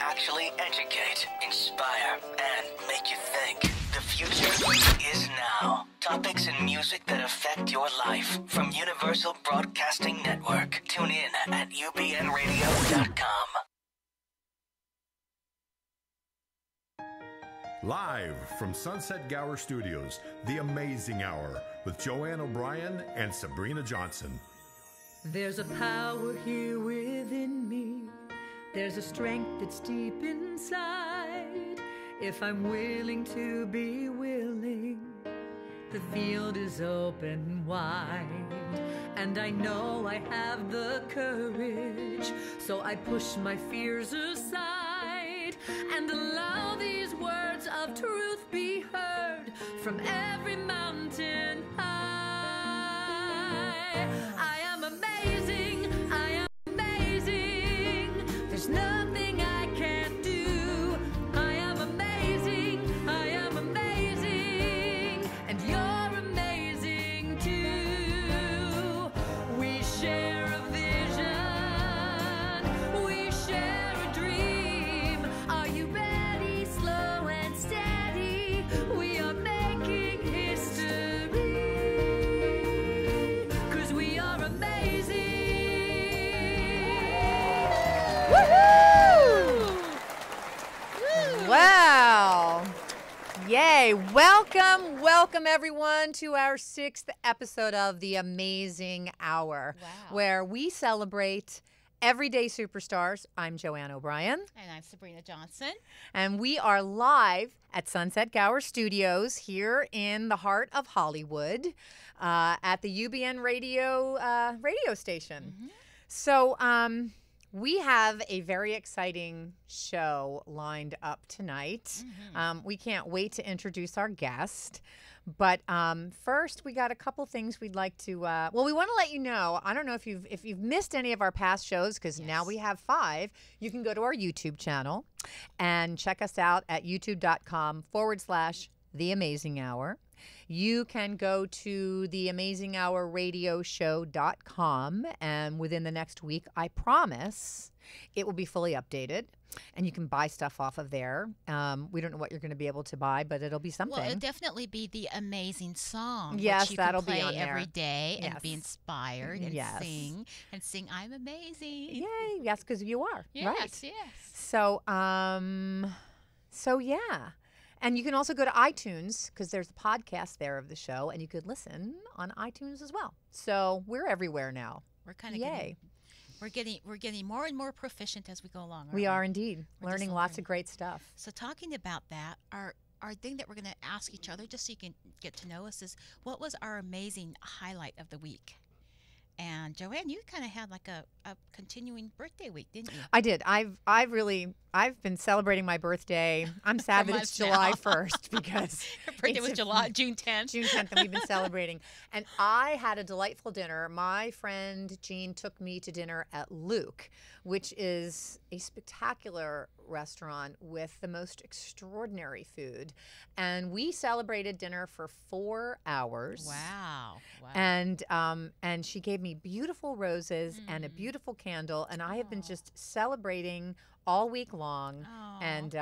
actually educate, inspire, and make you think. The future is now. Topics and music that affect your life from Universal Broadcasting Network. Tune in at ubnradio.com. Live from Sunset Gower Studios, The Amazing Hour with Joanne O'Brien and Sabrina Johnson. There's a power here within me. There's a strength that's deep inside. If I'm willing to be willing, the field is open wide. And I know I have the courage, so I push my fears aside and allow these words of truth be heard from every mountain high. I am amazing, I am amazing. There's nothing I can't do. I am amazing, and you're amazing too. We share a vision, we share a dream. Are you ready? Slow and steady, we are making history, 'cause we are amazing. Woohoo! Wow. Yay. Welcome, welcome everyone to our 6th episode of The Amazing Hour, where we celebrate everyday superstars. I'm Joanne O'Brien. And I'm Sabrina Johnson. And we are live at Sunset Gower Studios here in the heart of Hollywood at the UBN radio station. So we have a very exciting show lined up tonight. We can't wait to introduce our guest. But first, we got a couple things we'd like to. Well, we want to let you know. I don't know if you've missed any of our past shows, because now we have 5. You can go to our YouTube channel and check us out at youtube.com/theamazinghour. You can go to theamazinghourradioshow.com, and within the next week, I promise, it will be fully updated. And you can buy stuff off of there. We don't know what you're going to be able to buy, but it'll be something. Well, it'll definitely be the amazing song. Yes, that'll be on there. You can play every day and be inspired and sing I'm amazing. Yay. Yes, because you are. Yes, right? Yes. So, yeah. And you can also go to iTunes, because there's a podcast there of the show, and you could listen on iTunes as well. So we're everywhere now. We're kind of We're getting more and more proficient as we go along. We are indeed. Learning lots of great stuff. So talking about that, our thing that we're going to ask each other, just so you can get to know us, is what was our amazing highlight of the week? And Joanne, you kind of had like a continuing birthday week, didn't you? I did. I've been celebrating my birthday. I'm sad that it's July 1st because your birthday was June 10th. June 10th, and we've been celebrating. And I had a delightful dinner. My friend Jean took me to dinner at Luques, which is a spectacular restaurant with the most extraordinary food. And we celebrated dinner for 4 hours. Wow. And she gave me beautiful roses and a beautiful candle. And I have been just celebrating all week long. And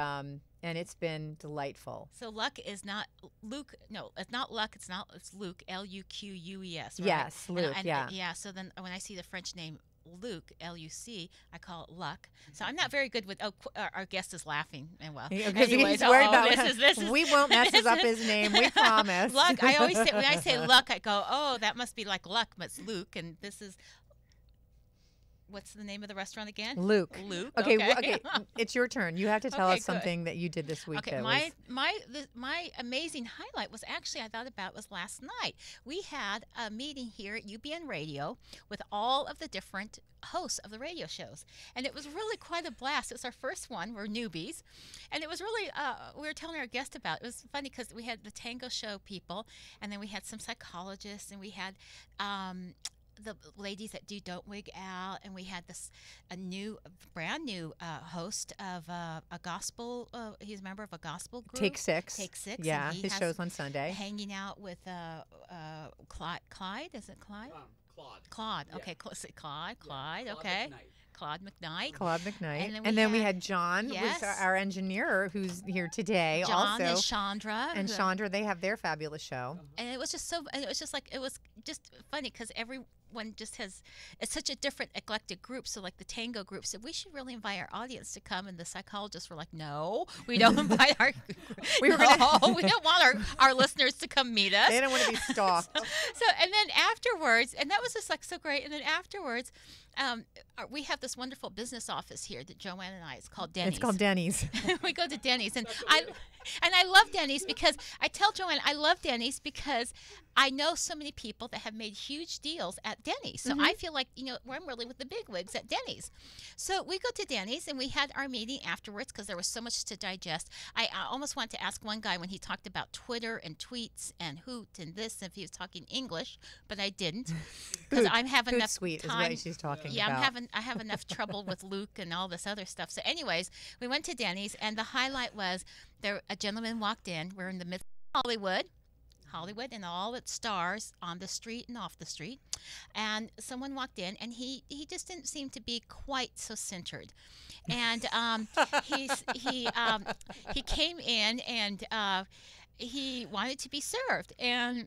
it's been delightful. So Luques is not Luques. No, it's not Luques. It's not. It's Luques. L-U-Q-U-E-S. Right? Yes, Luques. Yeah. So then when I see the French name Luques, L-U-C, I call it luck. So I'm not very good with. Oh, our guest is laughing. And well, because he's worried about this. We won't mess up his name. We promise. Luck. I always say when I say luck, I go, oh, that must be like luck, but it's Luques, and this is. What's the name of the restaurant again? Luques. Luques. Okay, okay. It's your turn. You have to tell us something that you did this week. Okay, my amazing highlight was actually I thought about was last night. We had a meeting here at UBN Radio with all of the different hosts of the radio shows, and it was really quite a blast. It was our first one. We're newbies, and it was really we were telling our guest about it. It was funny because we had the tango show people, and then we had some psychologists, and we had. The ladies that do Don't Wig Out, and we had this brand new host of a gospel. He's a member of a gospel group. Take Six. Yeah, his show's on Sunday. Hanging out with Clyde. Is it Clyde? Claude. Claude. Okay, Clyde. Okay. Claude McKnight. And then we had John, yes, who's our engineer, who's here today. John also. And Chandra. And Chandra, they have their fabulous show. And it was just so, it was just funny because everyone just has, it's such a different eclectic group. So like the tango group said, we should really invite our audience to come. And the psychologists were like, no, we don't invite our, we don't want our listeners to come meet us. They don't want to be stalked. So, and then afterwards, and that was just like so great. And then afterwards, we have this wonderful business office here that Joanne and I, it's called Denny's. It's called Denny's. We go to Denny's, and I love Denny's because I tell Joanne I love Denny's because I know so many people that have made huge deals at Denny's. So I feel like, you know, I'm really with the big wigs at Denny's. So we go to Denny's and we had our meeting afterwards because there was so much to digest. I almost wanted to ask one guy when he talked about Twitter and tweets and hoot and this, if he was talking English, but I didn't because I have enough sweet time. Is what she's talking about. I have enough trouble with Luke and all this other stuff. So anyways, we went to Denny's and the highlight was there a gentleman walked in. We're in the midst of Hollywood and all its stars on the street and off the street. And someone walked in and he just didn't seem to be quite so centered. And he came in and he wanted to be served. And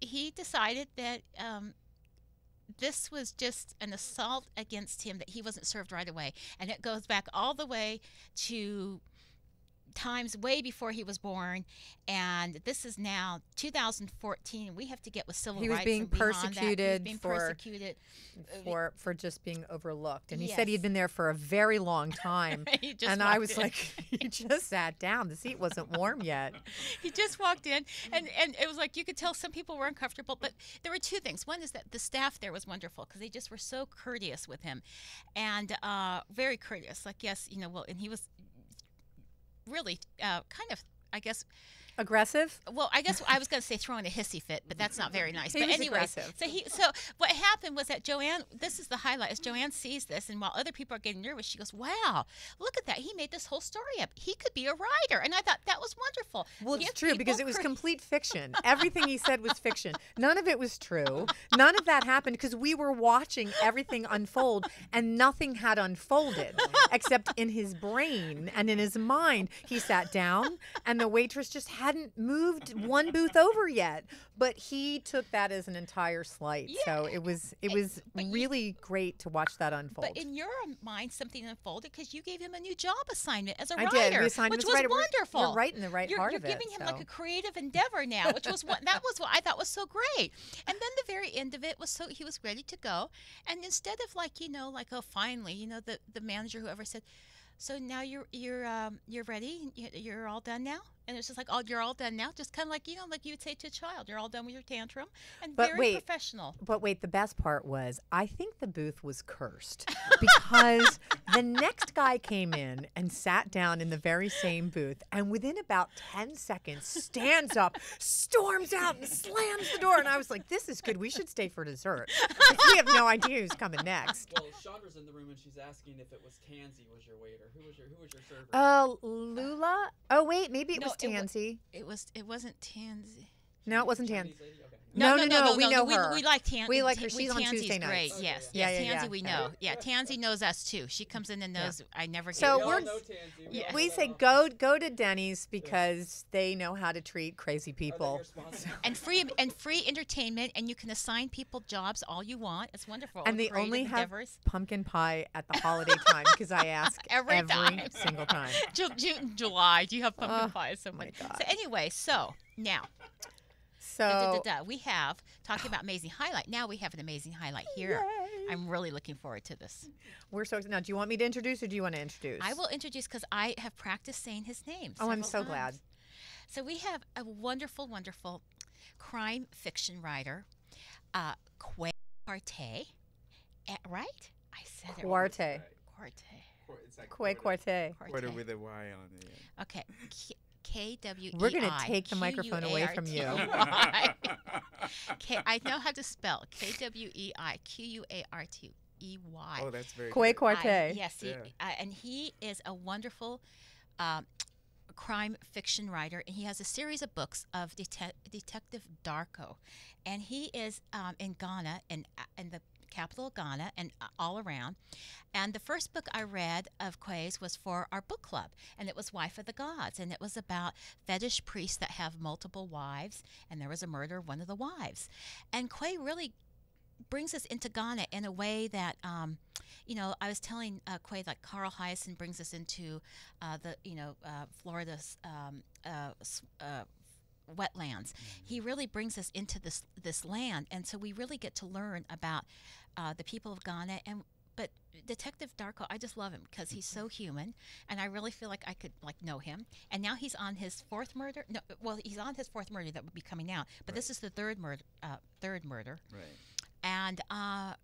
he decided that this was just an assault against him that he wasn't served right away. And it goes back all the way to times way before he was born, and this is now 2014. We have to get with civil rights. He was being persecuted for just being overlooked, and he said he had been there for a very long time. And I was like, he just sat down. The seat wasn't warm yet. He just walked in, and it was like you could tell some people were uncomfortable. But there were two things. One is that the staff there was wonderful because they just were so courteous with him, and very courteous. Like yes, you know, well, and he was really kind of, I guess, aggressive. Well, I guess I was going to say throwing a hissy fit, but that's not very nice. But anyway, so what happened was that Joanne, this is the highlight, is Joanne sees this, and while other people are getting nervous, she goes, wow, look at that. He made this whole story up. He could be a writer. And I thought that was wonderful. Well, it's true because it was complete fiction. Everything he said was fiction. None of it was true. None of that happened because we were watching everything unfold, and nothing had unfolded except in his brain and in his mind. He sat down, and the waitress just hadn't moved one booth over yet, but he took that as an entire slight. Yeah, so it was really great to watch that unfold. But in your mind, something unfolded because you gave him a new job assignment as a writer. I did. The assignment was wonderful. You're right in the right heart of it. You're giving him like a creative endeavor now, which was what I thought was so great. And then the very end of it was so he was ready to go, and instead of like oh finally, the manager whoever said, so now you're ready, you're all done now. And it's just like, oh, you're all done now. Just kind of like, like you would say to a child, you're all done with your tantrum. And but very professional. But wait, the best part was, I think the booth was cursed because the next guy came in and sat down in the very same booth. And within about 10 seconds, stands up, storms out, and slams the door. And I was like, this is good. We should stay for dessert. We have no idea who's coming next. Well, Chandra's in the room, and she's asking if it was Tansy was your waiter. Who was your server? Oh, Lula. Oh, wait, maybe it was Tansy. It wasn't Tansy. No, it wasn't Tansy. Okay. No. We know her. We like Tansy. We like her. She's on Tuesday nights. Okay, yes. Yeah. Tansy, we know. Yeah, Tansy knows us too. She comes in and knows. Yeah. I never. So we say go to Denny's because they know how to treat crazy people. and free entertainment, and you can assign people jobs all you want. It's wonderful. And they only have pumpkin pie at the holiday time because I ask every single time. June, July. Do you have pumpkin pie? So much. So anyway, so now. So we have talking about amazing highlight. Now we have an amazing highlight here. Yay. I'm really looking forward to this. We're so excited. Now, do you want me to introduce, or do you want to introduce? I will introduce because I have practiced saying his name. Oh, I'm so glad. So we have a wonderful, wonderful crime fiction writer, Kwei Quartey. Right? I said it. Quartey. Quartey. Kwei Quartey. Quartey with a Y on the end. Okay. K-W-E-I. We're going to take the microphone away from you. I know how to spell. Kweiquartey. Oh, that's very Kwei Quartey. Yes, and he is a wonderful crime fiction writer, and he has a series of books of Detective Darko. And he is in Ghana, and the capital of Ghana and all around. And the first book I read of Kwei's was for our book club, and it was Wife of the Gods, and it was about fetish priests that have multiple wives, and there was a murder of one of the wives. And Kwei really brings us into Ghana in a way that, you know, I was telling Kwei, like Carl Hyacin brings us into the, you know, Florida's wetlands. Mm-hmm. He really brings us into this land, and so we really get to learn about the people of Ghana. And but Detective Darko, I just love him because he's so human, and I really feel like I could like know him. And now he's on his fourth murder. No, well, he's on his fourth murder that would be coming out, but right. This is the third murder. Right. And and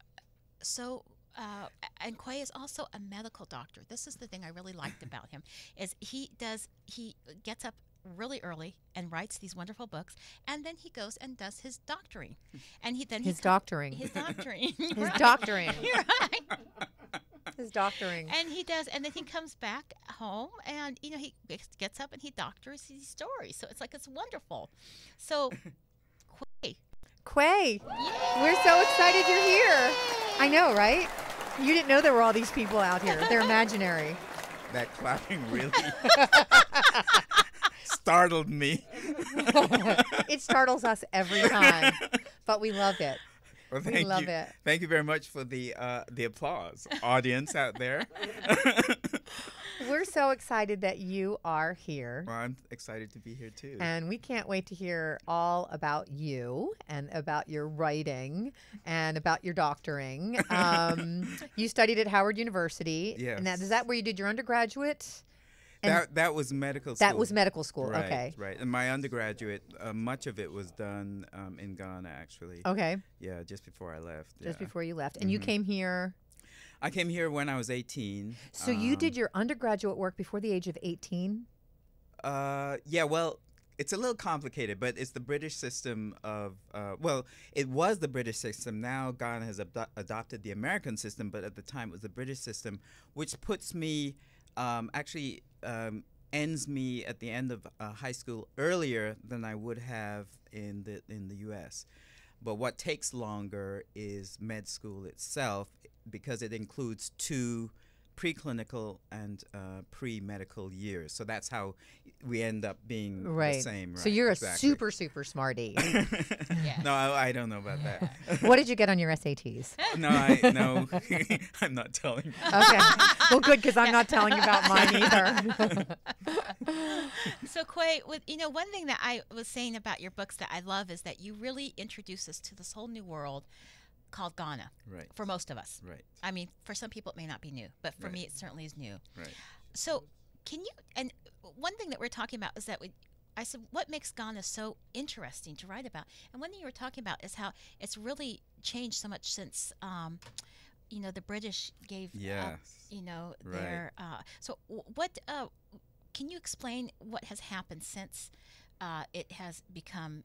Kwei is also a medical doctor. This is the thing I really liked about him, is he gets up really early and writes these wonderful books, and then he goes and does his doctoring, and his doctoring, and he does, and then he comes back home, and you know he gets up and he doctors these stories. So it's like it's wonderful. So Kwei, we're so excited you're here. I know, right? You didn't know there were all these people out here. They're imaginary. That clapping really startled me. It startles us every time, but we love it. Well, we love it. Thank you very much for the applause, audience out there. We're so excited that you are here. Well, I'm excited to be here too. And we can't wait to hear all about you and about your writing and about your doctoring. You studied at Howard University. Yes. And is that where you did your undergraduate? And that was medical school. That was medical school, right, okay. Right, and my undergraduate, much of it was done in Ghana, actually. Okay. Yeah, just before I left. Just before you left. And you came here? I came here when I was 18. So you did your undergraduate work before the age of 18? Yeah, well, it's a little complicated, but it's the British system of, well, it was the British system. Now Ghana has adopted the American system, but at the time it was the British system, which puts me, actually ends me at the end of high school earlier than I would have in the U.S. But what takes longer is med school itself, because it includes 2 preclinical and pre-medical years. So that's how we end up being the same. Right. So you're exactly. A super, super smarty. Yes. No, I don't know about that. What did you get on your SATs? No, I'm not telling you. Okay. Well, good, because I'm not telling you about mine either. So Kwei, you know, one thing that I was saying about your books that I love is that you really introduce us to this whole new world called Ghana, right? For most of us, right? I mean, for some people it may not be new, but for me it certainly is new. Right. So, can you? And one thing that we're talking about is that I said, what makes Ghana so interesting to write about? And one thing you were talking about is how it's really changed so much since, you know, the British gave, you know, their. So, what can you explain what has happened since? It has become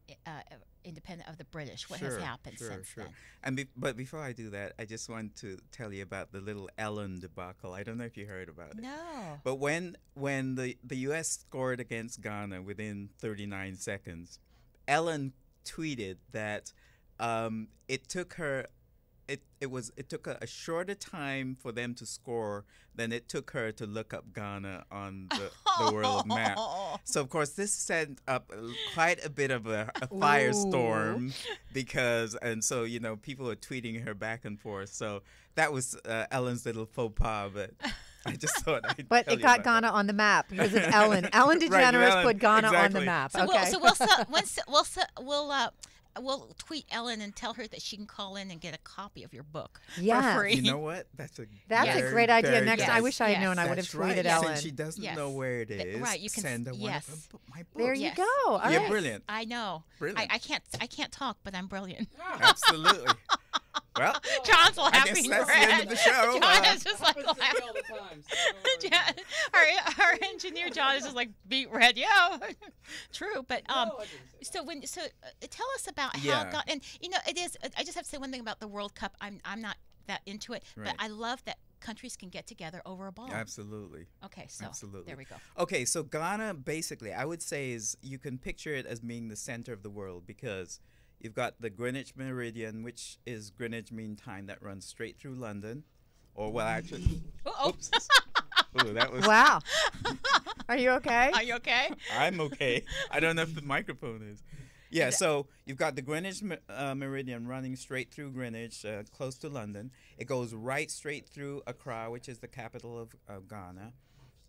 independent of the British. What has happened since then? And but before I do that, I just want to tell you about the little Ellen debacle. I don't know if you heard about it. No. But when the U.S. scored against Ghana within 39 seconds, Ellen tweeted that it took her it took a shorter time for them to score than it took her to look up Ghana on the world map. So of course this sent up quite a bit of a firestorm, because so you know people were tweeting her back and forth. So that was Ellen's little faux pas, but I just thought I'd But it got Ghana on the map because it's Ellen. Ellen DeGeneres put Ghana on the map. So we'll tweet Ellen and tell her that she can call in and get a copy of your book for free. You know what? That's a great idea. Next, I wish I had known. I would have tweeted Ellen. Since she doesn't know where it is, you can send her one of my books. There you go. All right. Brilliant. I know. Brilliant. I can't talk, but I'm brilliant. Absolutely. Well, John's laughing. I guess that's the end of the show. John is just like laughing all the time. So our engineer John is just like beat red. Yeah, true. But tell us about how God, and you know it is. I just have to say one thing about the World Cup. I'm not that into it, but I love that countries can get together over a ball. Absolutely. Okay, so there we go. Okay, so Ghana basically, I would say, is you can picture it as being the center of the world because You've got the Greenwich Meridian, which is Greenwich Mean Time, that runs straight through London. Or, well, actually. Oops. Ooh, that was. Wow. Are you okay? Are you okay? I'm okay. I don't know if the microphone is. Yeah, so you've got the Greenwich Meridian running straight through Greenwich, close to London. It goes right straight through Accra, which is the capital of Ghana.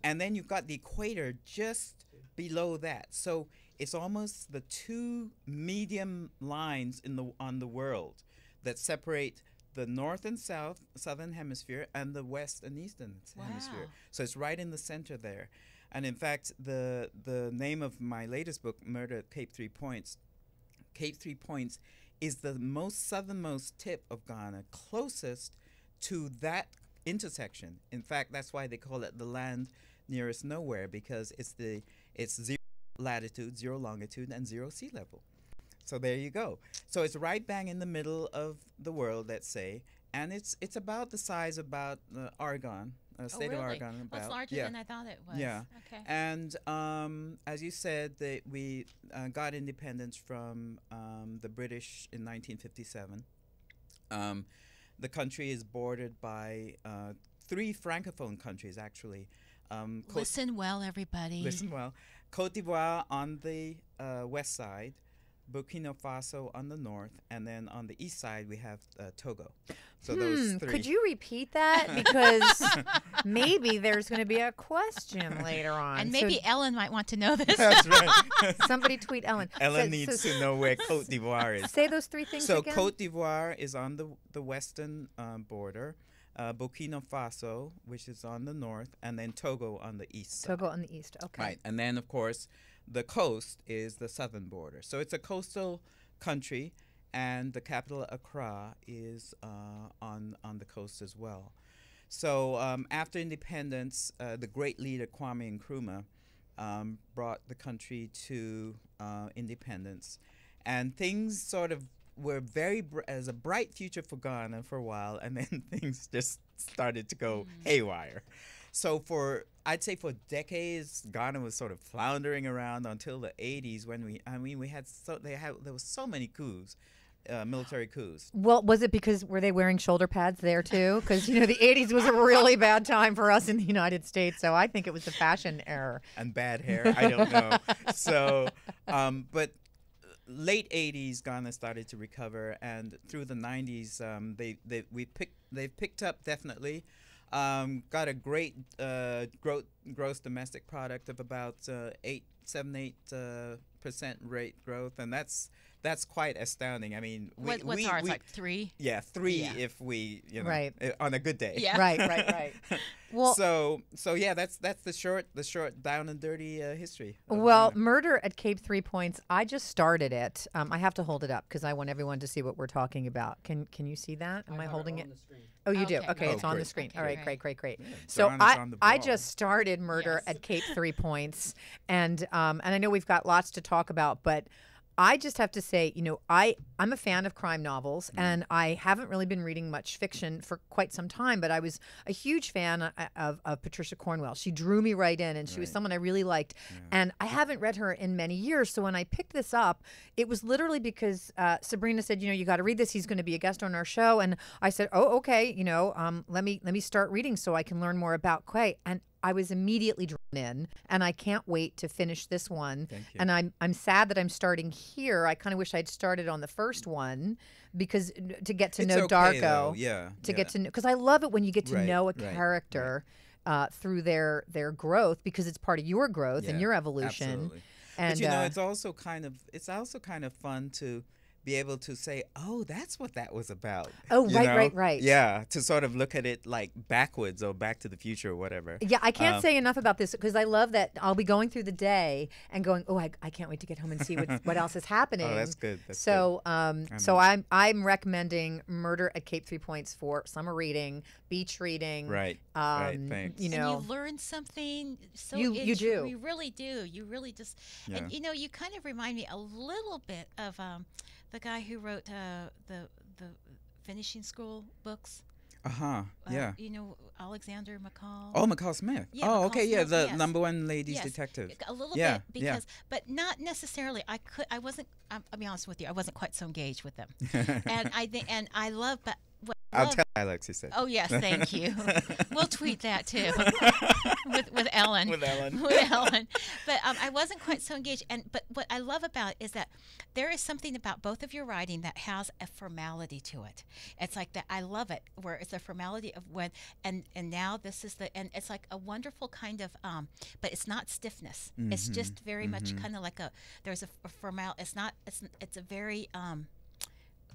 And then you've got the equator just below that. So it's almost the two medium lines in the on the world that separate the north and south, southern hemisphere, and the west and eastern hemisphere. So it's right in the center there. And in fact, the name of my latest book, Murder at Cape Three Points, Cape Three Points is the most southernmost tip of Ghana, closest to that intersection. In fact, that's why they call it the land nearest nowhere, because it's zero latitude, zero longitude, and zero sea level. So there you go. So it's right bang in the middle of the world, let's say, and it's about the size about Argonne, state of Argonne. About. Well, it's larger than I thought it was. Yeah. Okay. And as you said, that we got independence from the British in 1957. The country is bordered by three Francophone countries, actually. Listen well, everybody. Listen well. Côte d'Ivoire on the west side, Burkina Faso on the north, and then on the east side we have Togo. So those three. Could you repeat that? Because maybe there's going to be a question later on. And maybe Ellen might want to know this. That's right. Somebody tweet Ellen. Ellen needs to know where Côte d'Ivoire is. Say those three things again. So Côte d'Ivoire is on the western border. Burkina Faso, which is on the north, and then Togo on the east side. Togo on the east, okay. Right, and then, of course, the coast is the southern border. So it's a coastal country, and the capital, Accra, is on the coast as well. So after independence, the great leader Kwame Nkrumah brought the country to independence, and things sort of were as a bright future for Ghana for a while, and then things just started to go haywire. So I'd say for decades, Ghana was sort of floundering around until the 80s when there was so many coups. Military coups. Well, was it because were they wearing shoulder pads there too? Because you know the '80s was a really bad time for us in the United States, so I think it was a fashion error and bad hair. I don't know. So, but. Late 80s, Ghana started to recover, and through the 90s, they've picked up definitely. Got a great gross domestic product of about 7-8% rate growth, and that's quite astounding. I mean, what's ours, like 3? Yeah, 3 if we, you know, on a good day. Yeah. Right. Well, so yeah, that's the short down and dirty history. Well, Murder at Cape Three Points. I just started it. I have to hold it up because I want everyone to see what we're talking about. Can you see that? Am I holding it? Oh, you do. Okay, it's on the screen. All right, great. Yeah, so I just started Murder at Cape Three Points, and I know we've got lots to talk about, but. I just have to say, you know, I'm a fan of crime novels, and I haven't really been reading much fiction for quite some time, but I was a huge fan of Patricia Cornwell. She drew me right in, and she was someone I really liked, and I haven't read her in many years, so when I picked this up, it was literally because Sabrina said, you know, you got to read this. He's going to be a guest on our show, and I said, oh, okay, you know, let me start reading so I can learn more about Kwei, and I was immediately drawn in, and I can't wait to finish this one. Thank you. And I'm sad that I'm starting here. I kind of wish I'd started on the first one because to get to know Darko, though. Get to know, because I love it when you get to know a character through their growth, because it's part of your growth and your evolution. Absolutely. And but you know, it's also kind of fun to be able to say, oh, that's what that was about. Oh, right. Yeah, to sort of look at it like backwards or back to the future or whatever. Yeah, I can't say enough about this because I love that I'll be going through the day and going, oh, I can't wait to get home and see what else is happening. Oh, that's good. That's good. So I'm recommending Murder at Cape Three Points for summer reading, beach reading. Right, thanks. You know, and you learn something. So you do. You really do. You really just, and you know, you kind of remind me a little bit of, the guy who wrote the finishing school books. Yeah. You know, Alexander McCall. Oh, McCall Smith. Yeah, oh, McCall okay. Smith, yeah, the yes. number one ladies yes. detective. A little yeah, bit because, yeah. but not necessarily. I'll be honest with you. I wasn't quite so engaged with them. and I love, but. I'll tell Alex, he said. Oh, yes, thank you. We'll tweet that, too, with Ellen. With Ellen. With Ellen. But I wasn't quite so engaged. But what I love about it is that there is something about both of your writing that has a formality to it. It's like that. I love it, where it's the formality of when, and now this is the, and it's like a wonderful kind of, but it's not stiffness. Mm-hmm. It's just very much kind of like a, there's a formal, it's a very,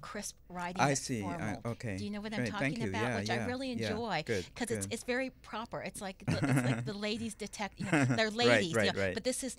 crisp writing. I see. Okay. Do you know what I'm talking about? Yeah, which I really enjoy because it's very proper. It's like the ladies detect. You know, they're ladies. Right. But this is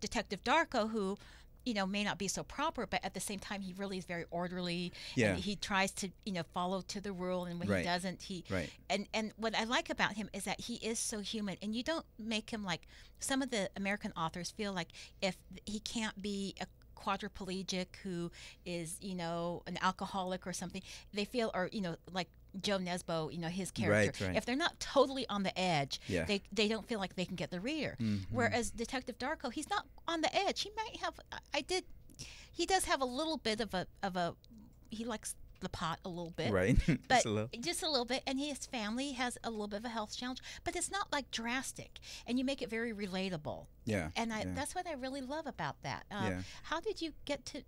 Detective Darko, who may not be so proper, but at the same time he really is very orderly. Yeah. And he tries to follow to the rule, and when he doesn't, he and what I like about him is that he is so human, and you don't make him like some of the American authors feel like if he can't be a quadriplegic who is an alcoholic or something, they feel, or like Joe Nesbo, his character, if they're not totally on the edge, they don't feel like they can get the reader. Whereas Detective Darko, he's not on the edge. He might have he does have a little bit of a he likes the pot a little bit, but just a little bit, and his family has a little bit of a health challenge, but it's not like drastic, and you make it very relatable. And that's what I really love about that. How did you get to?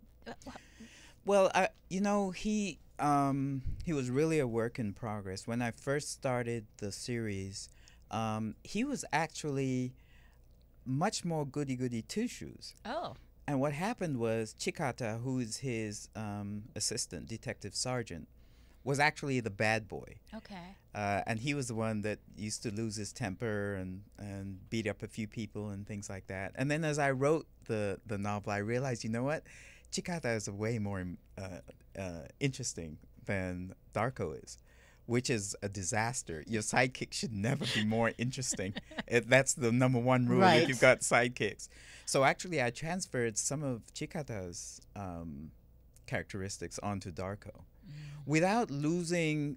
Well, he was really a work in progress. When I first started the series, he was actually much more goody-goody two-shoes. Oh. And what happened was Chikata, who is his assistant, Detective Sergeant, was actually the bad boy. Okay. And he was the one that used to lose his temper and beat up a few people and things like that. And then as I wrote the novel, I realized, you know what? Chikata is way more interesting than Darko is, which is a disaster. Your sidekick should never be more interesting. That's the #1 rule if you've got sidekicks. So actually I transferred some of Chikata's characteristics onto Darko without losing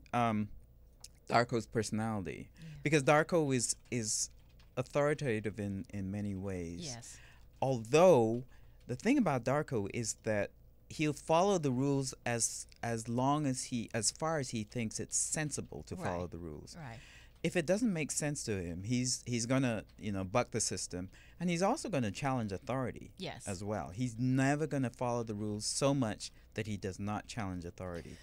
Darko's personality, because Darko is authoritative in many ways. Yes. Although the thing about Darko is that he'll follow the rules as far as he thinks it's sensible to follow the rules. Right. If it doesn't make sense to him, he's gonna buck the system, and he's also gonna challenge authority. Yes. As well, he's never gonna follow the rules so much that he does not challenge authority.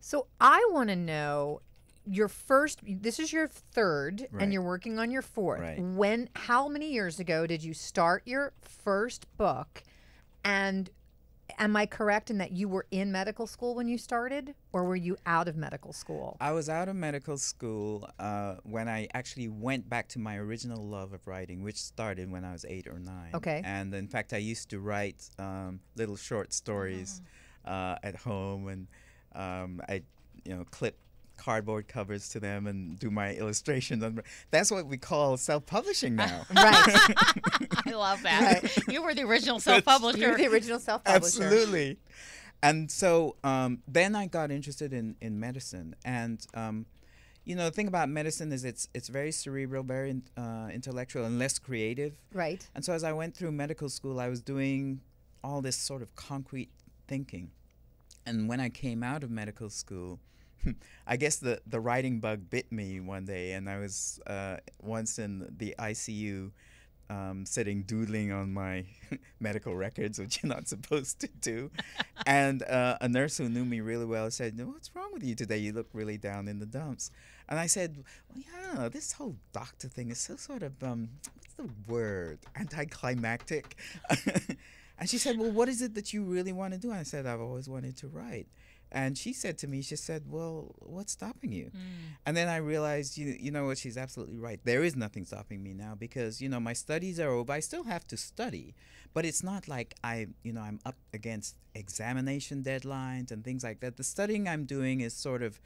So I want to know your first. This is your third, and you're working on your fourth. Right. How many years ago did you start your first book, and am I correct in that you were in medical school when you started, or were you out of medical school? I was out of medical school when I actually went back to my original love of writing, which started when I was 8 or 9. Okay. And in fact, I used to write little short stories at home, and I, clip cardboard covers to them and do my illustrations. That's what we call self-publishing now. I love that. You were the original self-publisher. You were the original self-publisher. Absolutely. And so then I got interested in medicine. And the thing about medicine is it's very cerebral, very intellectual, and less creative. Right. And so as I went through medical school, I was doing all this sort of concrete thinking. And when I came out of medical school, I guess the writing bug bit me one day, and I was once in the ICU sitting doodling on my medical records, which you're not supposed to do. And a nurse who knew me really well said, "No, what's wrong with you today? You look really down in the dumps." And I said, "Well, yeah, this whole doctor thing is so sort of, what's the word, anticlimactic." And she said, "Well, what is it that you really want to do?" And I said, "I've always wanted to write." And she said to me, she said, "Well, what's stopping you?" And then I realized, you know what, she's absolutely right. There is nothing stopping me now, because, my studies are over. I still have to study, but it's not like I'm up against examination deadlines and things like that. The studying I'm doing is sort of,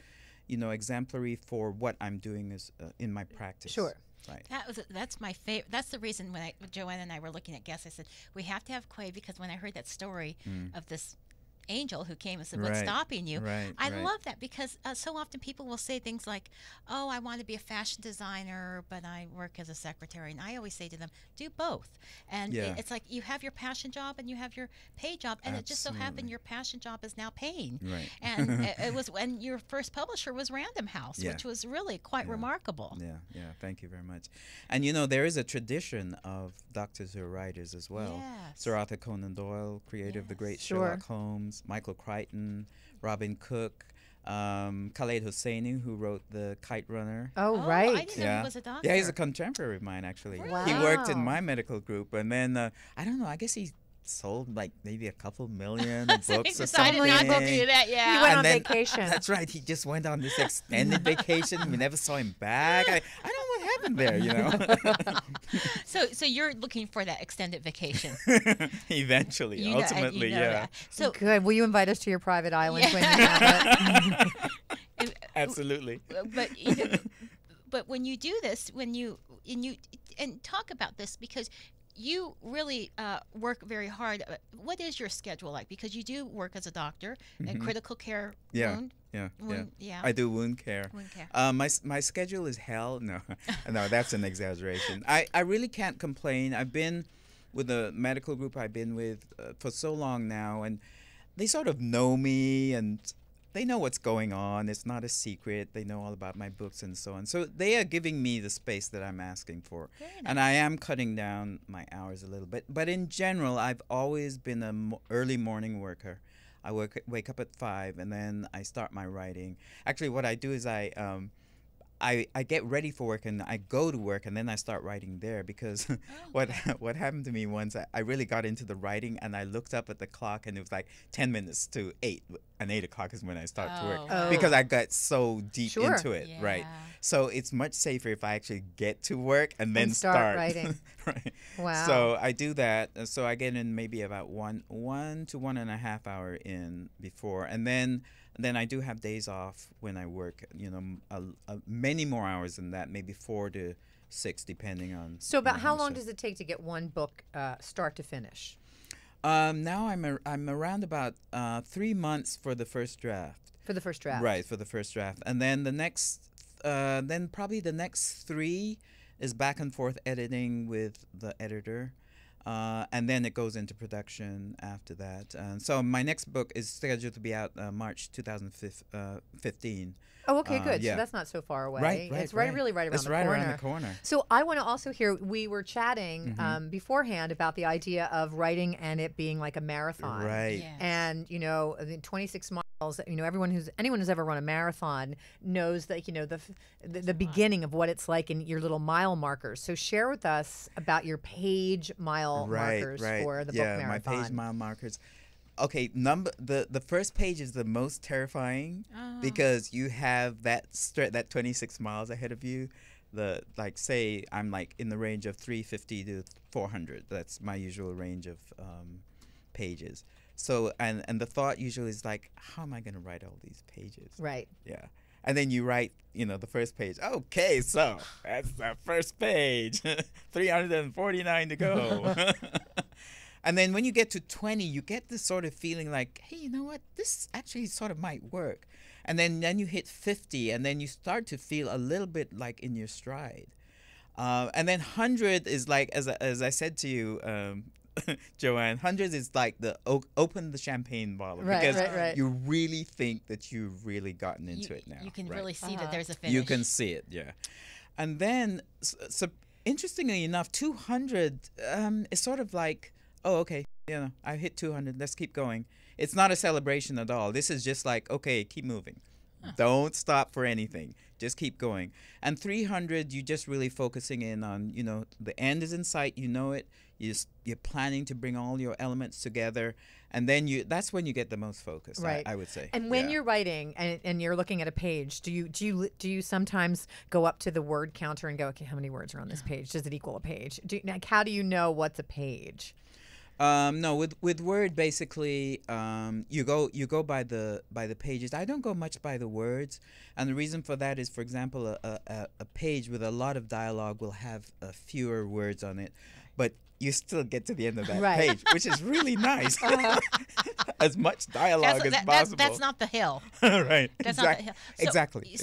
exemplary for what I'm doing is in my practice. Sure. Right. That's my favorite. That's the reason when Joanne and I were looking at guests, I said, we have to have Kwei, because when I heard that story of this angel who came and said, what's stopping you? I love that, because so often people will say things like, oh, I want to be a fashion designer, but I work as a secretary. And I always say to them, do both. And it's like you have your passion job and you have your pay job. And it just so happened your passion job is now paying. And it was when your first publisher was Random House, which was really quite remarkable. Thank you very much. And, you know, there is a tradition of Doctors who are writers as well. Sir Arthur Conan Doyle, creator of the great Sherlock Holmes, Michael Crichton, Robin Cook, Khaled Hosseini, who wrote The Kite Runner. I didn't know he was a doctor. Yeah, he's a contemporary of mine, actually. Wow. He worked in my medical group, and then, I don't know, I guess he sold like maybe a couple million books or something. He decided not to do that, He went on vacation. That's right, he just went on this extended vacation. We never saw him back. I don't know what happened there, you know. So you're looking for that extended vacation. Eventually, ultimately, So good. Will you invite us to your private island when you have it? Absolutely. But you know, but when you do this, when you talk about this, because you really work very hard. What is your schedule like? Because you do work as a doctor in critical care wound. I do wound care. My schedule is hell. No, no, that's an exaggeration. I really can't complain. I've been with the medical group I've been with for so long now, and they sort of know me, and they know what's going on. It's not a secret. They know all about my books and so on. So they are giving me the space that I'm asking for. Nice. And I am cutting down my hours a little bit. But in general, I've always been an early morning worker. I wake up at 5, and then I start my writing. Actually, what I do is I get ready for work, and I go to work, and then I start writing there, because what happened to me once, I really got into the writing, and I looked up at the clock, and it was like 10 minutes to 8, and 8 o'clock is when I start to work, because I got so deep into it, So it's much safer if I actually get to work and then start writing. Wow. So I do that. So I get in maybe about one to 1.5 hour in before, and then I do have days off when I work, you know, many more hours than that, maybe 4 to 6, depending on. So about how long does it take to get one book start to finish? Now I'm around about 3 months for the first draft. For the first draft. Right, for the first draft. And then the next, then probably the next 3 is back and forth editing with the editor. And then it goes into production after that. So my next book is scheduled to be out March 2015. Oh, okay, good. So that's not so far away. Right, it's really right around the corner. It's right around the corner. So I want to also hear, we were chatting beforehand about the idea of writing and it being like a marathon. Right. Yes. And, you know, 26 miles, you know, anyone who's ever run a marathon knows that, you know, the beginning of what it's like and your little mile markers. So share with us about your page mile markers for the book marathon. My page mile markers. Okay, the first page is the most terrifying because you have that 26 miles ahead of you. The say I'm in the range of 350 to 400. That's my usual range of pages. So and the thought usually is like, how am I going to write all these pages? Right. Yeah. And then you write, you know, the first page. Okay, so that's the first page. 349 to go. And then when you get to 20, you get this sort of feeling like, hey, you know what? This actually sort of might work. And then you hit 50, and then you start to feel a little bit like in your stride. And then 100 is like, as I said to you, Joanne, 100 is like the open the champagne bottle because you really think that you've really gotten into it now. You can really see that there's a finish. You can see it, and then, so interestingly enough, 200 is sort of like, oh, okay, you know, I hit 200. Let's keep going. It's not a celebration at all. This is just like, okay, keep moving. Don't stop for anything. Just keep going. And 300, you're just really focusing in on, you know, the end is in sight. You know it. You're planning to bring all your elements together. And then that's when you get the most focus, I would say. And when you're writing and you're looking at a page, do you sometimes go up to the word counter and go, okay, how many words are on this page? Does it equal a page? How do you know what's a page? No, with Word basically, you go by the pages. I don't go much by the words, and the reason for that is, for example, a page with a lot of dialogue will have fewer words on it, but you still get to the end of that page, which is really nice. As much dialogue as possible. That's not the hill. Right. That's not the hill. So, exactly.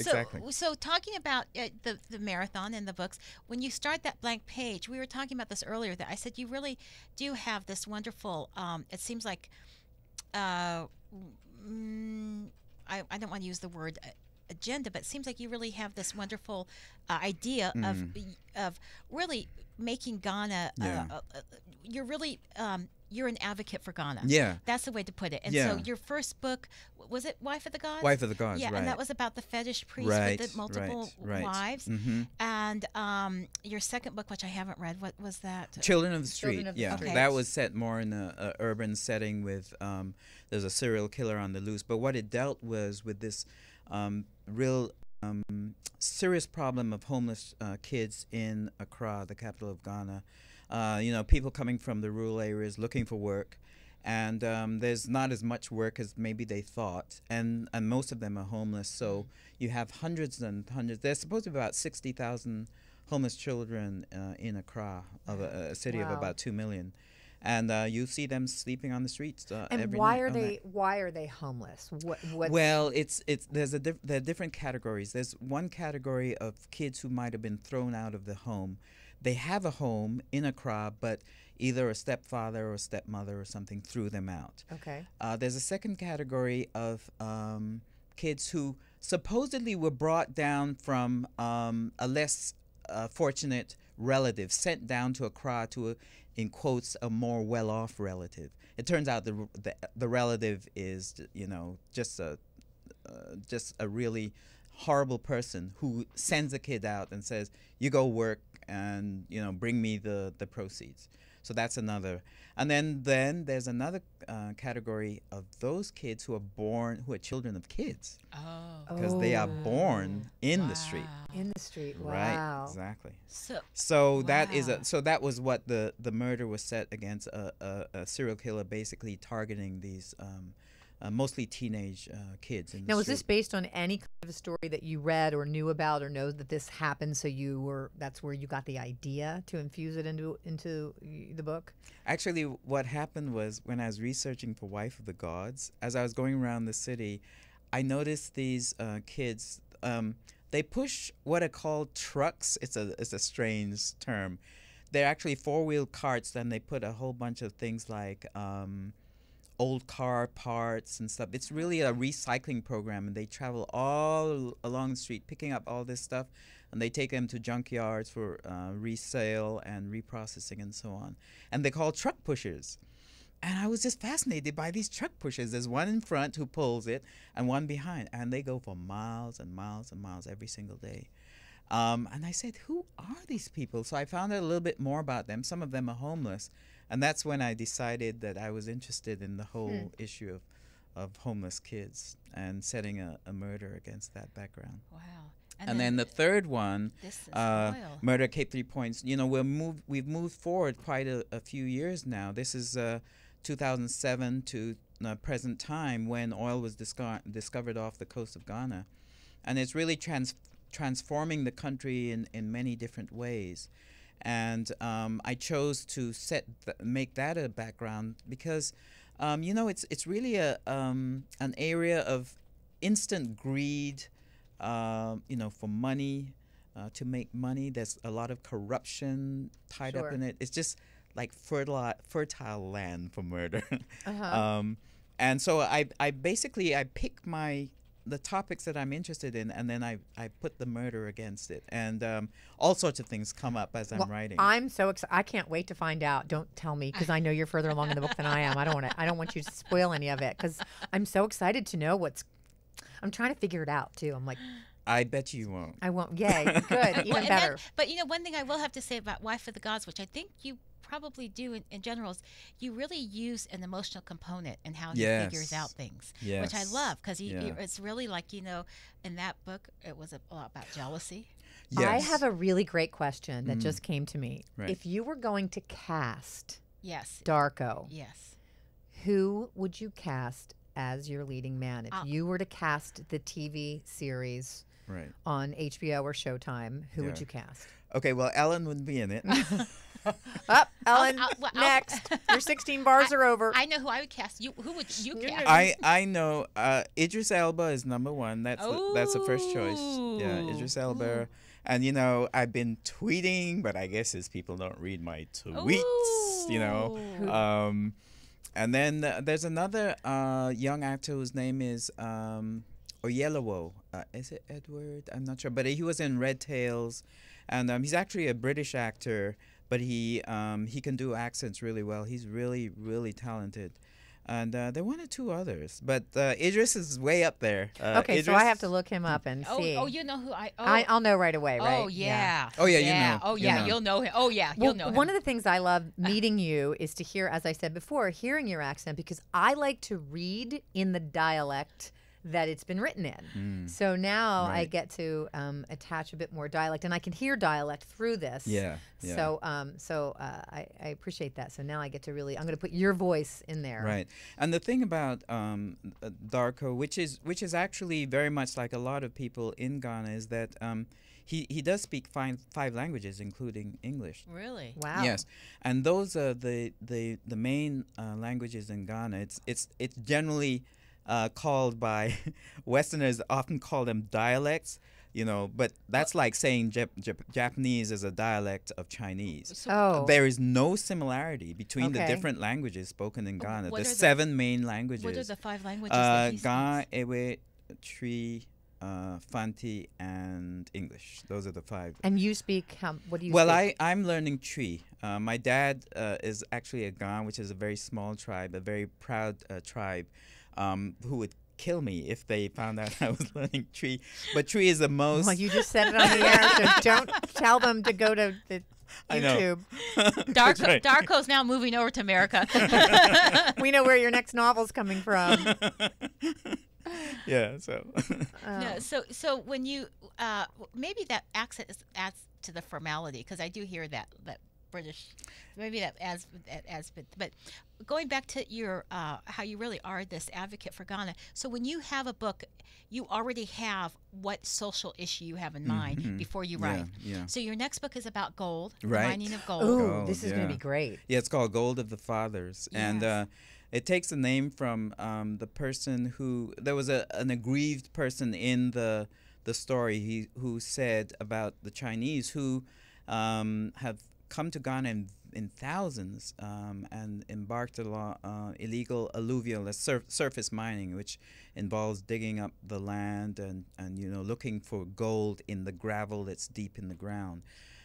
So talking about the marathon and the books, when you start that blank page, we were talking about this earlier, that I said you really do have this wonderful, it seems like, I don't want to use the word agenda, but it seems like you really have this wonderful idea of really making Ghana, you're really... you're an advocate for Ghana. Yeah. That's the way to put it. And so your first book, was it Wife of the Gods? Wife of the Gods, yeah, right. And that was about the fetish priest with the multiple wives. Mm-hmm. And your second book, which I haven't read, what was that? Children of the Street. Okay. That was set more in an urban setting with, there's a serial killer on the loose. But what it dealt was with this real serious problem of homeless kids in Accra, the capital of Ghana. You know, people coming from the rural areas looking for work, and there's not as much work as maybe they thought, and most of them are homeless. So you have hundreds and hundreds. There's supposed to be about 60,000 homeless children in Accra, of a city of about 2 million, and you see them sleeping on the streets. And why are they homeless? Well, it's there are different categories. There's one category of kids who might have been thrown out of the home. They have a home in Accra, but either a stepfather or a stepmother or something threw them out. Okay. There's a second category of kids who supposedly were brought down from a less fortunate relative, sent down to Accra to, in quotes, a more well-off relative. It turns out the relative is, you know, just a really horrible person who sends a kid out and says, "You go work, and you know, bring me the proceeds." So that's another. And then there's another category of those kids who are born, who are children of kids. Oh. Because they are born in the street. In the street. Wow. Right. Exactly. So that is a. So that was what the murder was set against, a serial killer basically targeting these. Mostly teenage kids. Now, was this based on any kind of a story that you read or knew about or know that this happened? So you were, that's where you got the idea to infuse it into the book? Actually, what happened was when I was researching for Wife of the Gods, as I was going around the city, I noticed these kids. They push what are called trucks. It's a strange term. They're actually four-wheel carts, and they put a whole bunch of things like. Old car parts and stuff. It's really a recycling program, and they travel all along the street picking up all this stuff, and they take them to junkyards for resale and reprocessing and so on. And they call truck pushers. And I was just fascinated by these truck pushers. There's one in front who pulls it and one behind, and they go for miles and miles and miles every single day. And I said, who are these people? So I found out a little bit more about them. Some of them are homeless. And that's when I decided that I was interested in the whole issue of homeless kids and setting a murder against that background. Wow. And then the third one, Murder at Cape Three Points. You know, we've moved forward quite a few years now. This is 2007 to present time, when oil was discovered off the coast of Ghana. And it's really transforming the country in many different ways. And I chose to make that a background because, you know, it's really an area of instant greed, you know, for money, to make money. There's a lot of corruption tied up in it. It's just like fertile land for murder. And so I basically pick the topics that I'm interested in, and then I put the murder against it, and all sorts of things come up as I'm writing. I'm so excited! I can't wait to find out. Don't tell me, because I know you're further along in the book than I am. I don't want you to spoil any of it, because I'm so excited to know what's. I'm trying to figure it out too. I'm like. I bet you won't. I won't. Yay! Good. Even better. But you know, one thing I will have to say about Wife of the Gods, which I think you probably do in general, is you really use an emotional component in how he figures out things, which I love, because it's really like, you know, in that book it was a lot about jealousy. I have a really great question that just came to me. If you were going to cast Darko, who would you cast as your leading man? If you were to cast the TV series on HBO or Showtime, who would you cast? Okay, well, Ellen wouldn't be in it. Up, Ellen, next. Your 16 bars are over. I know who I would cast. Who would you cast? I know Idris Elba is #1. That's the first choice. Yeah, Idris Elba. Ooh. And, you know, I've been tweeting, but I guess his people don't read my tweets, you know. And then there's another young actor whose name is Oyelowo. Is it Edward? I'm not sure. But he was in Red Tails. And he's actually a British actor, but he can do accents really well. He's really, really talented. And there are 1 or 2 others, but Idris is way up there. Okay, Idris, so I have to look him up and see. Oh, you know who I'll know right away, right? Oh, yeah. Oh, yeah, you know. Oh, yeah, you'll know him. Oh, yeah, you'll know him. One of the things I love meeting you is to hear, as I said before, hearing your accent, because I like to read in the dialect that it's been written in. Mm. So now I get to attach a bit more dialect, and I can hear dialect through this. Yeah. So I appreciate that. So now I get to really, I'm going to put your voice in there. Right. And the thing about Darko, which is actually very much like a lot of people in Ghana, is that he does speak five languages, including English. Really? Wow. Yes. And those are the main languages in Ghana. It's generally called by Westerners, often call them dialects, you know, but that's like saying Japanese is a dialect of Chinese. So there is no similarity between the different languages spoken in Ghana. There's 7 main languages. What are the 5 languages? Ga, Ewe, Tri, Fanti, and English. Those are the 5. And you speak, what do you speak? Well, I'm learning Tri. My dad is actually a Gan, which is a very small tribe, a very proud tribe. Who would kill me if they found out I was learning Tri. But Tri is the most... Well, you just said it on the air, so don't tell them to go to the YouTube. Darko's now moving over to America. We know where your next novel's coming from. Yeah, so... No, so when you... maybe that accent adds to the formality, because I do hear that British, maybe that but going back to your how you really are this advocate for Ghana. So when you have a book, you already have what social issue you have in mind before you write. Yeah. So your next book is about gold, the mining of gold. Oh, this is going to be great. Yeah, it's called Gold of the Fathers, and it takes the name from the person who there was an aggrieved person in the story who said about the Chinese who have come to Ghana in thousands and embarked on illegal alluvial surface mining, which involves digging up the land and you know looking for gold in the gravel that's deep in the ground,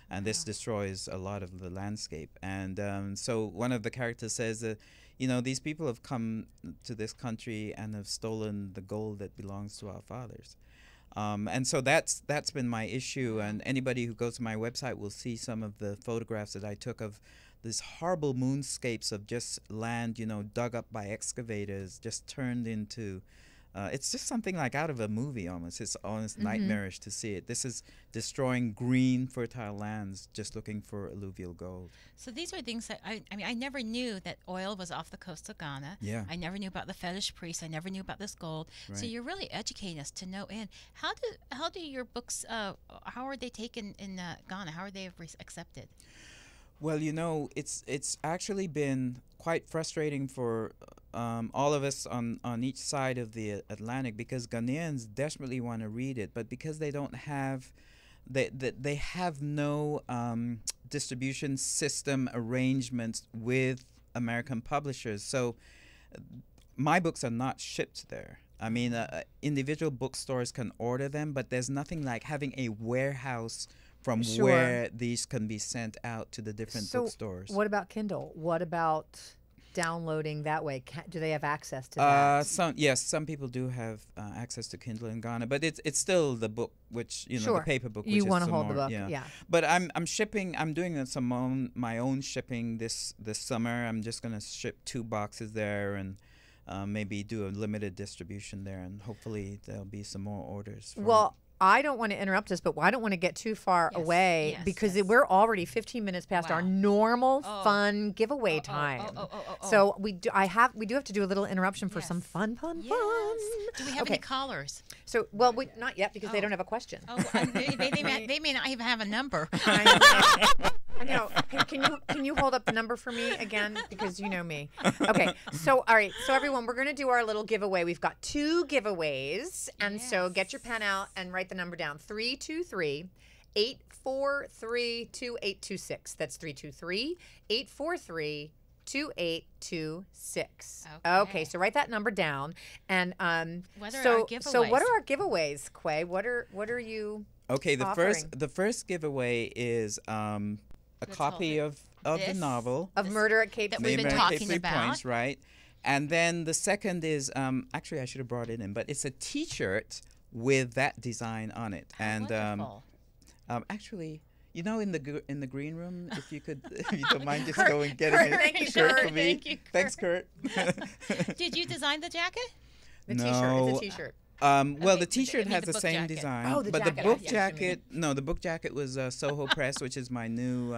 and this destroys a lot of the landscape. And so one of the characters says that you know these people have come to this country and have stolen the gold that belongs to our fathers. And so that's been my issue, and anybody who goes to my website will see some of the photographs that I took of these horrible moonscapes of just land, you know, dug up by excavators, just turned into, it's just something like out of a movie almost. It's almost nightmarish to see it. This is destroying green, fertile lands just looking for alluvial gold. So these are things that, I mean, I never knew that oil was off the coast of Ghana. Yeah. I never knew about the fetish priests. I never knew about this gold. Right. So you're really educating us to no end. How do your books, how are they taken in Ghana? How are they accepted? Well, you know, it's actually been quite frustrating for all of us on each side of the Atlantic, because Ghanaians desperately want to read it, but because they don't have, they have no distribution system arrangements with American publishers. So my books are not shipped there. I mean, individual bookstores can order them, but there's nothing like having a warehouse from where these can be sent out to the different bookstores. What about Kindle? What about downloading that way? Do they have access to that? Yes, some people do have access to Kindle in Ghana, but it's still the book, which you know, the paper book. You want to hold the book, yeah. But I'm shipping. I'm doing some my own shipping this summer. I'm just going to ship 2 boxes there and. Maybe do a limited distribution there, and hopefully there'll be some more orders. Well, I don't want to interrupt us, but I don't want to get too far away because we're already 15 minutes past our normal fun giveaway time. So we do have to do a little interruption for some fun. Do we have any callers? So not yet because they don't have a question. Oh, they may not even have a number. I know. Can you hold up the number for me again? Because you know me. Okay. So all right. So everyone, we're gonna do our little giveaway. We've got two giveaways, and so get your pen out and write the number down. 323-843-2826. That's 323-843-2826. Okay, so write that number down. And so what are our giveaways, Kwei? What are you? Okay, the offering? first giveaway is a copy of the novel of Murder at Cape Three Points that we've been talking about, right? And then the second is actually I should have brought it in, but it's a T-shirt with that design on it. How and actually, you know, in the green room, if you could, if you don't mind, just go and get a shirt for me. Thank you, Kurt. Thanks, Kurt. Did you design the jacket? The T-shirt. It's a T-shirt. Well, the T-shirt has the same design, but the book jacket. No, the book jacket was Soho Press, which is my new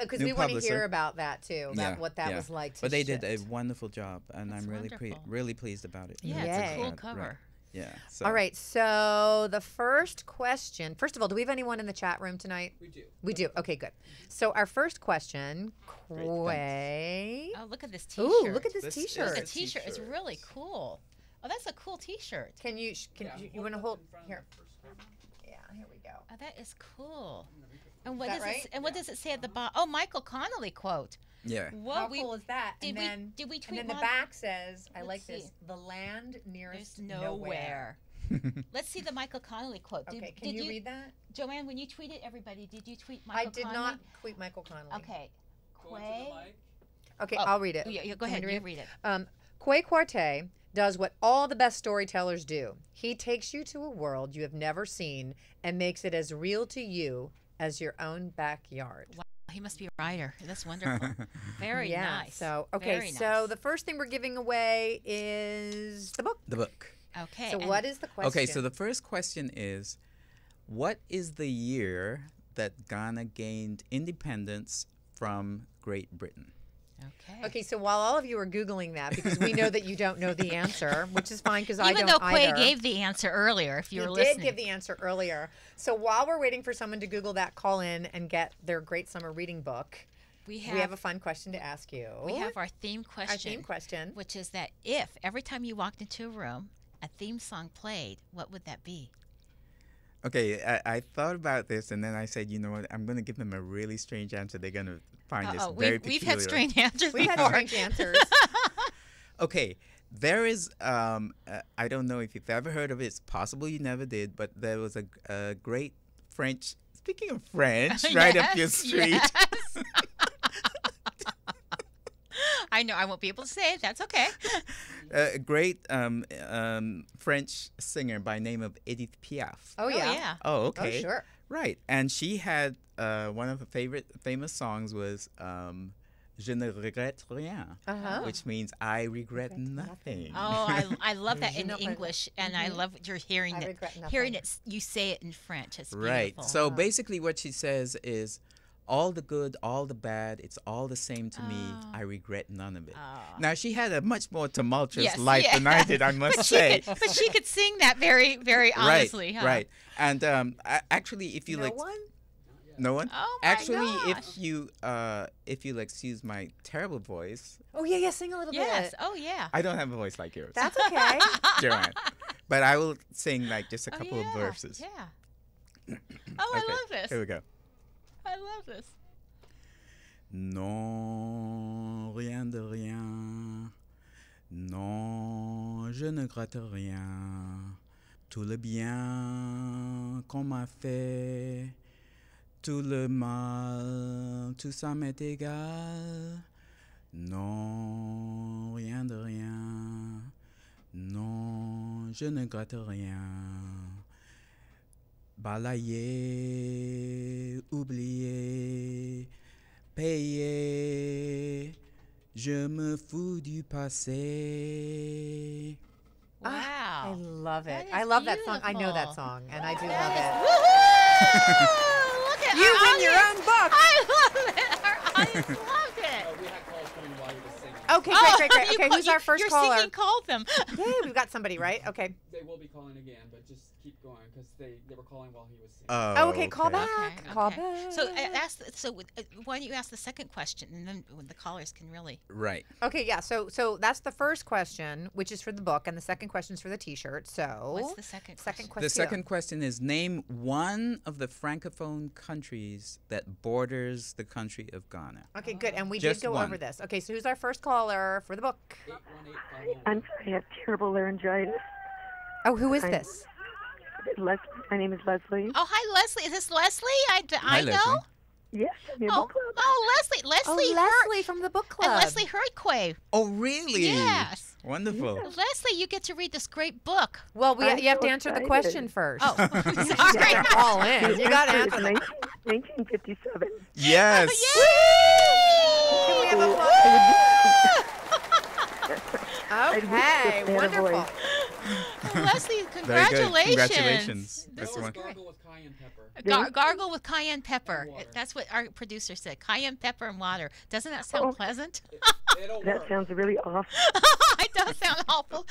because we want to hear about that too, about what that was like. But they did a wonderful job, and I'm really pleased about it. Yeah, it's a cool cover. Yeah. So. All right. So the first question. First of all, do we have anyone in the chat room tonight? We do. We do. Okay, good. So our first question, Kwei. Oh, look at this T-shirt. Ooh, look at this T-shirt. The T-shirt is really cool. Oh, that's a cool T-shirt. Can you want to hold here? Yeah, here we go. Oh, that is cool. And what is right? And what does it say at the bottom? Oh, Michael Connelly quote. Yeah. How cool is that? And then the back says, I like this, the land nearest nowhere. Let's see the Michael Connelly quote. Okay, can you read that? Joanne, when you tweeted everybody, did you tweet Michael Connelly? I did not tweet Michael Connelly. Okay. Okay, I'll read it. Yeah, go ahead, read it. Kwei Quartey does what all the best storytellers do. He takes you to a world you have never seen and makes it as real to you as your own backyard. Wow. He must be a writer. That's wonderful. Very nice. So, okay, so the first thing we're giving away is the book. The book. Okay. So what is the question? Okay, so the first question is, what is the year that Ghana gained independence from Great Britain? Okay. Okay, so while all of you are Googling that, because we know that you don't know the answer, which is fine because I don't either. Even though Kwei gave the answer earlier, if you were listening. He did give the answer earlier. So while we're waiting for someone to Google that, call in and get their great summer reading book, we have a fun question to ask you. We have our theme question. Our theme question. Which is that if every time you walked into a room, a theme song played, what would that be? Okay, I thought about this, and then I said, you know what, I'm going to give them a really strange answer. They're going to find this very peculiar. We've had strange answers before. We've had strange answers. Okay, there is, I don't know if you've ever heard of it. It's possible you never did, but there was a great French, speaking of French, right up your street. Yes. I know I won't be able to say it. That's okay. A great French singer by name of Edith Piaf. Oh, yeah. Oh, yeah. Oh, okay. Oh, sure. Right. And she had one of her favorite famous songs was Je ne regrette rien, which means I regret nothing. Oh, I love that in English, and I love you're hearing it. You say it in French. It's beautiful. Right. So basically what she says is, all the good, all the bad, it's all the same to me. I regret none of it. Now, she had a much more tumultuous life than I did, I must say. But she could sing that very, very honestly. Right, right. And actually, if you like... No one? No one? Oh, my gosh. If you'll excuse my terrible voice... Oh, yeah, yeah, sing a little bit. Yes, oh, yeah. I don't have a voice like yours. That's okay. Joanne. But I will sing, like, just a couple of verses. Yeah. Oh, okay. I love this. Here we go. I love this. Non, rien de rien. Non, je ne regrette rien. Tout le bien qu'on m'a fait, tout le mal, tout ça m'est égal. Non, rien de rien. Non, je ne regrette rien. Balayer, oublier, payer, je me fous du passé. Wow. I love it. I love beautiful. That song. I know that song, and I do love it. Woohoo! Look at you win your own book. I love it. Our audience loved it. Oh, we had calls coming while you were singing. Okay, great. Okay, who's our first caller? Your singing called them. Yeah, we've got somebody, right? Okay. They will be calling again, but just keep going because they were calling while he was singing. Oh, okay. Call back. Okay. Call back. So why don't you ask the second question, and then the callers can really. Right. Okay. Yeah. So that's the first question, which is for the book, and the second question is for the T-shirt. So what's the second question? The second question is, name one of the francophone countries that borders the country of Ghana. Okay. Good. And we just did go over this. Okay. So who's our first caller for the book? I'm sorry. I have terrible laryngitis. Oh, who is this? My name is Leslie. Oh, hi, Leslie. Is this Leslie? I know. Leslie. Yes, from your book club. Oh, Leslie. Leslie from the book club. Leslie Hurquay. Oh, really? Yes. Wonderful. Yeah. Leslie, you get to read this great book. Well, you have to answer the question first. Oh, sorry. You're all in. You got to answer the 1957. Yes. Oh, yay! Can we have applause? Okay, wonderful. Leslie, congratulations. Congratulations. That's the one. Gargle with cayenne pepper. Gargle with cayenne pepper. That's what our producer said. Cayenne pepper and water. Doesn't that sound pleasant? That sounds really awful. It does sound awful.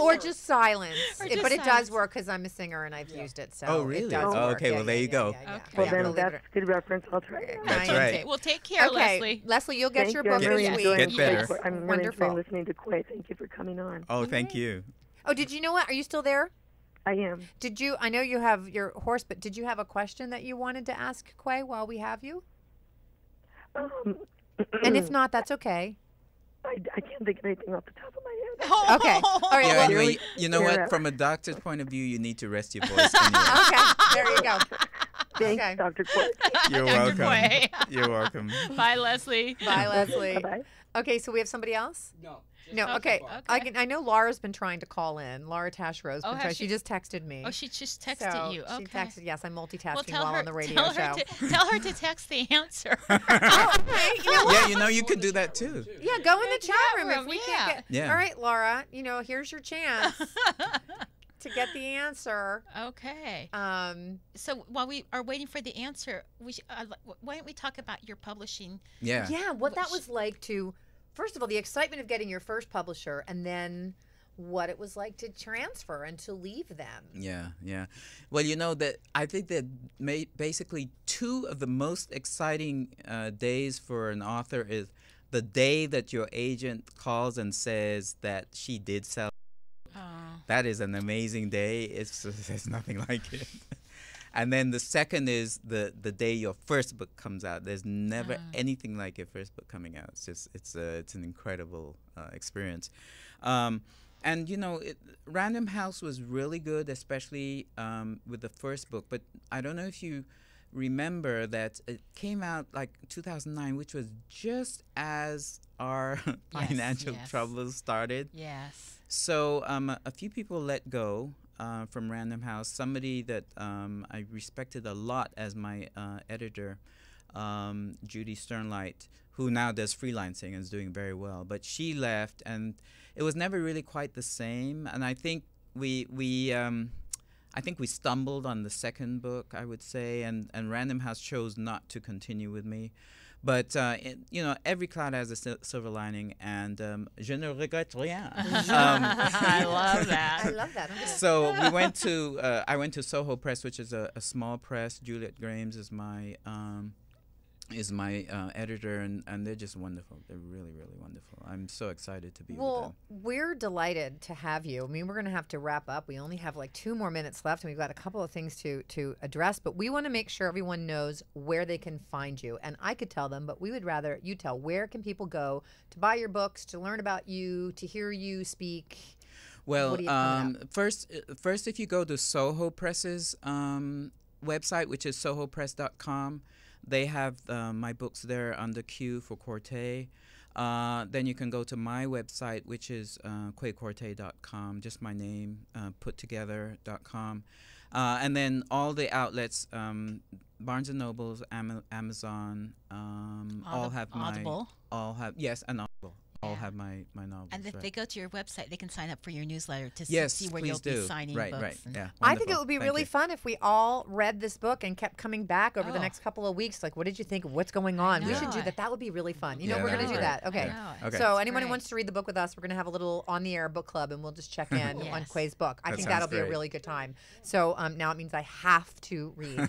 Or just silence. But it does work because I'm a singer and I've used it. So really? It does work. Okay, well, there you go. Well, then that's a good reference. I'll try it. That's right. Well, take care, Leslie. Leslie, you'll get your book really sweet. Get better. I'm really enjoying listening to Kwei. Thank you for coming on. Oh, thank you. Oh, did you know what? Are you still there? I am. I know you have your horse, but did you have a question that you wanted to ask Kwei while we have you? And if not, that's okay. I can't think of anything off the top of my head. Okay. All right. Yeah, well, anyway, you know what? From a doctor's point of view, you need to rest your voice. Anyway. Okay. There you go. Thanks, okay. Dr. Kwei. You're welcome. Kwei. You're welcome. Bye, Leslie. Bye, Leslie. Bye-bye. Okay, so we have somebody else? No. Okay. I know Laura's been trying to call in. Laura Tashrow's been trying. She just texted me. Oh, she just texted you. Okay. She texted, yes, I'm multitasking while on the radio show. Tell her to text the answer. Okay. You could do that too. Yeah, go in the chat room if we can't get. Yeah. All right, Laura, here's your chance to get the answer. Okay. So while we are waiting for the answer, why don't we talk about your publishing? Yeah. Yeah, what that was like to... First of all, the excitement of getting your first publisher, and then what it was like to transfer and to leave them. Yeah. Well, I think that basically two of the most exciting days for an author is the day that your agent calls and says that she did sell. That is an amazing day. There's nothing like it. And then the second is the day your first book comes out. There's never anything like your first book coming out. It's just it's an incredible experience, and Random House was really good, especially with the first book. But I don't know if you remember that it came out like 2009, which was just as our financial troubles started. Yes. So a few people let go. From Random House, somebody that I respected a lot as my editor, Judy Sternlight, who now does freelancing and is doing very well. But she left, and it was never really quite the same. And I think we stumbled on the second book, I would say, and Random House chose not to continue with me. But, every cloud has a silver lining, and je ne regrette rien. I love that. I love that. So I went to Soho Press, which is a small press. Juliet Grames is my editor, and they're just wonderful. They're really, really wonderful. I'm so excited to be with them. We're delighted to have you. I mean, we're going to have to wrap up. We only have like 2 more minutes left, and we've got a couple of things to address, but we want to make sure everyone knows where they can find you. And I could tell them, but we would rather you tell. Where can people go to buy your books, to learn about you, to hear you speak? Well, first, if you go to Soho Press's website, which is sohopress.com, they have my books there under Q for Quartey. Then you can go to my website, which is kweiquartey.com, just my name, puttogether.com. And then all the outlets, Barnes & Nobles, Amazon, all have Audible. Yes, and Audible. all have my novels. And if they go to your website, they can sign up for your newsletter to see where you'll be signing books. Yeah. I think it would be really fun if we all read this book and kept coming back over the next couple of weeks. Like, what did you think? What's going on? We should do that. That would be really fun. You know, we're going to do that. Okay. So anyone who wants to read the book with us, we're going to have a little on-the-air book club, and we'll just check in on Kwei's book. I think that'll be a really good time. So now it means I have to read.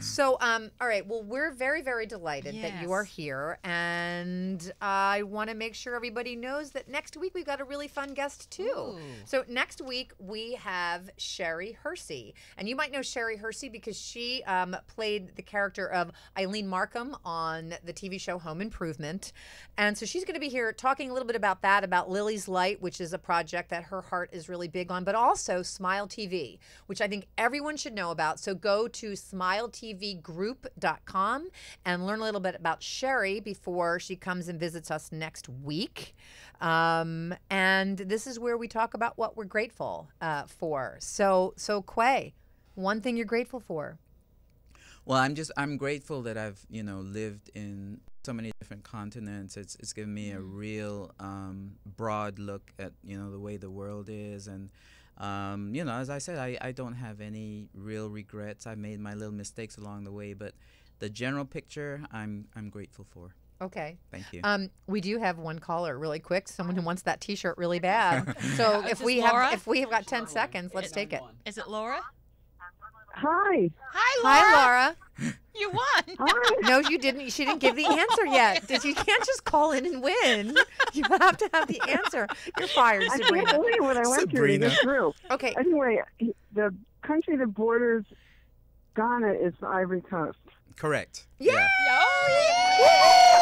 So, all right. Well, we're very, very delighted that you are here, and I want to make sure everybody knows that next week we've got a really fun guest too. Ooh. So next week we have Sherry Hersey, and you might know Sherry Hersey because she played the character of Eileen Markham on the TV show Home Improvement, and so she's going to be here talking a little bit about that, about Lily's Light, which is a project that her heart is really big on, but also Smile TV, which I think everyone should know about. So go to SmileTVGroup.com and learn a little bit about Sherry before she comes and visits us next week. And this is where we talk about what we're grateful for. So Kwei, one thing you're grateful for? Well, I'm grateful that I've lived in so many different continents. It's given me a real broad look at the way the world is, and as I said, I don't have any real regrets. I made my little mistakes along the way, but the general picture, I'm grateful for. Okay. Thank you. We do have one caller really quick. Someone who wants that T-shirt really bad. So if we have got 10 seconds, let's take it. Is it Laura? Hi. Hi, Laura. Hi, Laura. You won. Hi. No, you didn't. She didn't give the answer yet. You can't just call in and win. You have to have the answer. You're fired, Sabrina. I can't believe what I went through in this group. Okay. Anyway, the country that borders Ghana is the Ivory Coast. Correct. Yay! Yeah. Oh, yeah.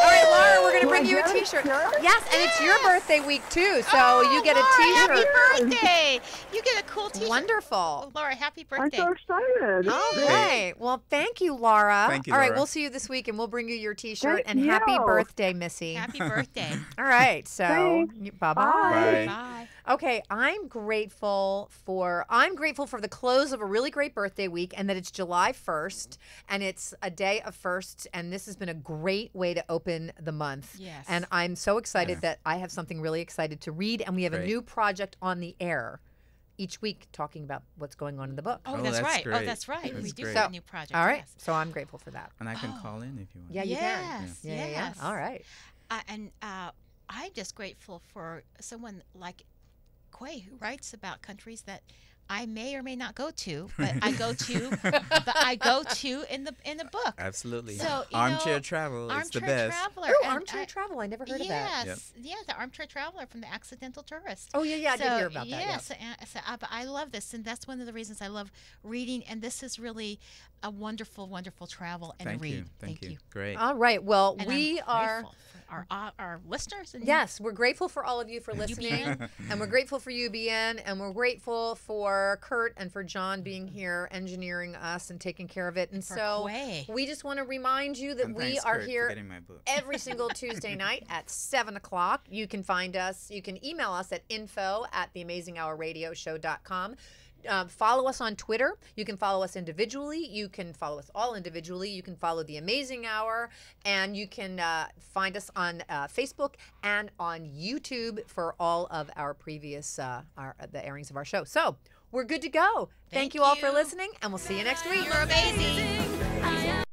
All right, Laura, we're going to bring you a T-shirt. Yes, and it's your birthday week, too, so you get Laura, a T-shirt. Happy birthday! You get a cool T-shirt. Wonderful. Oh, Laura, happy birthday. I'm so excited. All right. Well, thank you, Laura. Thank you, Laura. All right, we'll see you this week, and we'll bring you your T-shirt. And happy birthday, Missy. Happy birthday. All right, so bye-bye. Bye. Okay, I'm grateful for the close of a really great birthday week, and that it's July 1st, and it's a day of firsts, and this has been a great way to open the month. Yes. And I'm so excited that I have something really excited to read, and we have a new project on the air each week talking about what's going on in the book. Oh, that's right. Great. Oh, that's right. We do have a new project. All right. Yes. So I'm grateful for that. And I can call in if you want. Yeah, you can. Yeah. Yes. All right. And I'm just grateful for someone like Kwei, who writes about countries that I may or may not go to, but I go to, in the book. Absolutely. So armchair travel is the best. Oh, armchair travel! I never heard of that. Yes, the armchair traveler from The Accidental Tourist. Oh yeah, I did hear about that. Yes, but I love this, and that's one of the reasons I love reading. And this is really a wonderful, wonderful travel and read. Thank you. Great. All right. Well, we are our listeners. And yes, we're grateful for all of you for listening, and we're grateful for UBN, and we're grateful for Kurt and for John being here engineering us and taking care of it. And so we just want to remind you that we are here every single Tuesday night at 7 o'clock. You can find us. You can email us at info@theamazinghourradioshow.com. Follow us on Twitter. You can follow us individually. You can follow us all individually. You can follow The Amazing Hour. And you can find us on Facebook and on YouTube for all of our previous the airings of our show. So we're good to go. Thank you all for listening, and we'll see you next week. You're amazing.